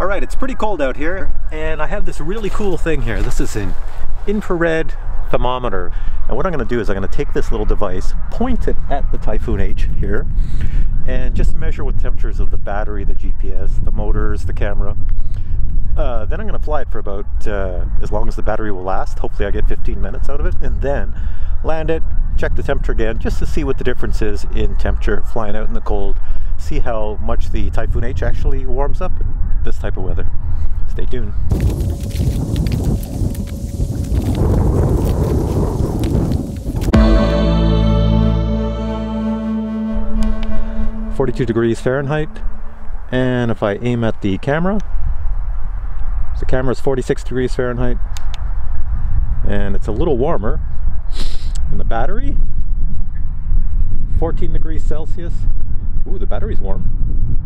Alright, it's pretty cold out here, and I have this really cool thing here. This is an infrared thermometer, and what I'm going to do is I'm going to take this little device, point it at the Typhoon H here, and just measure what temperatures of the battery, the GPS, the motors, the camera. Then I'm going to fly it for about as long as the battery will last. Hopefully I get 15 minutes out of it, and then land it, check the temperature again just to see what the difference is in temperature flying out in the cold, see how much the Typhoon H actually warms up in this type of weather. Stay tuned. (42°F), and if I aim at the camera, the camera is 46°F, and it's a little warmer. And the battery, 14°C. Ooh, the battery's warm.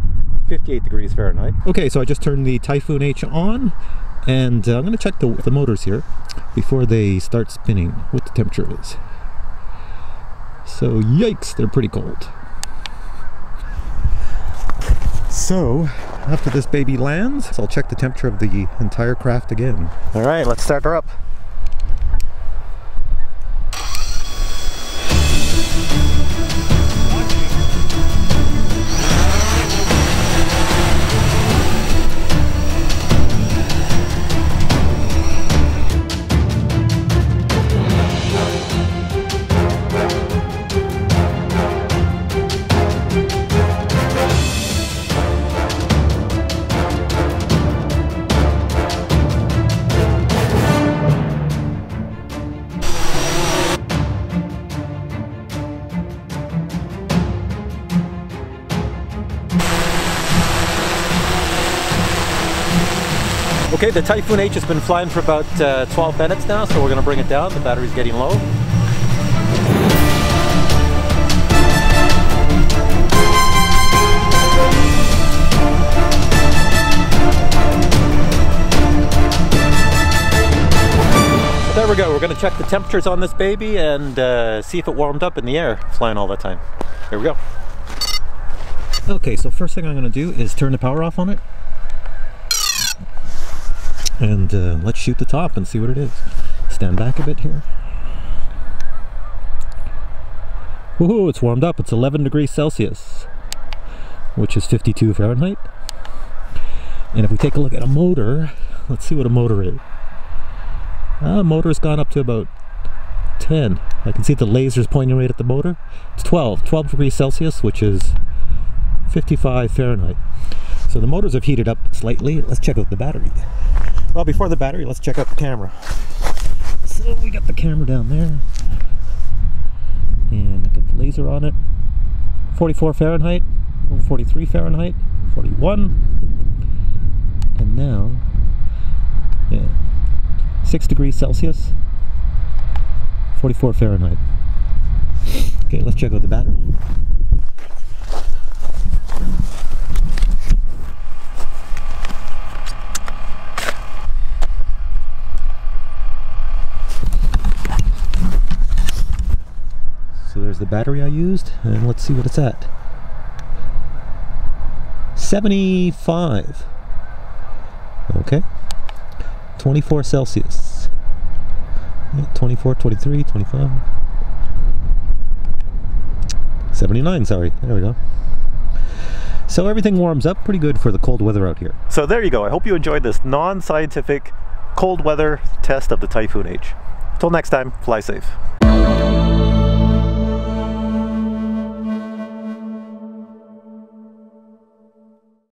58°F. Okay, so I just turned the Typhoon H on, and I'm going to check the motors here before they start spinning, what the temperature is. So, yikes, they're pretty cold. So, after this baby lands, I'll check the temperature of the entire craft again. All right, let's start her up. Okay, the Typhoon H has been flying for about 12 minutes now, so we're going to bring it down. The battery's getting low. So there we go. We're going to check the temperatures on this baby and see if it warmed up in the air flying all the time. Here we go. Okay, so first thing I'm going to do is turn the power off on it. And let's shoot the top and see what it is. Stand back a bit here. Woohoo, it's warmed up. It's 11°C, which is 52°F. And if we take a look at a motor, let's see what a motor is. Motor's gone up to about 10. I can see the laser's pointing right at the motor. It's 12°C, which is 55°F. So the motors have heated up slightly. Let's check out the battery. Well, before the battery, let's check out the camera. So we got the camera down there, and I got the laser on it. 44°F, 43°F, 41, and now, yeah, 6°C, 44°F. Okay, let's check out the battery. The battery I used, and let's see what it's at. 75. Okay, 24°C. 24, 23, 25. 79, sorry, there we go. So everything warms up pretty good for the cold weather out here. So there you go. I hope you enjoyed this non-scientific cold weather test of the Typhoon H. Till next time, fly safe.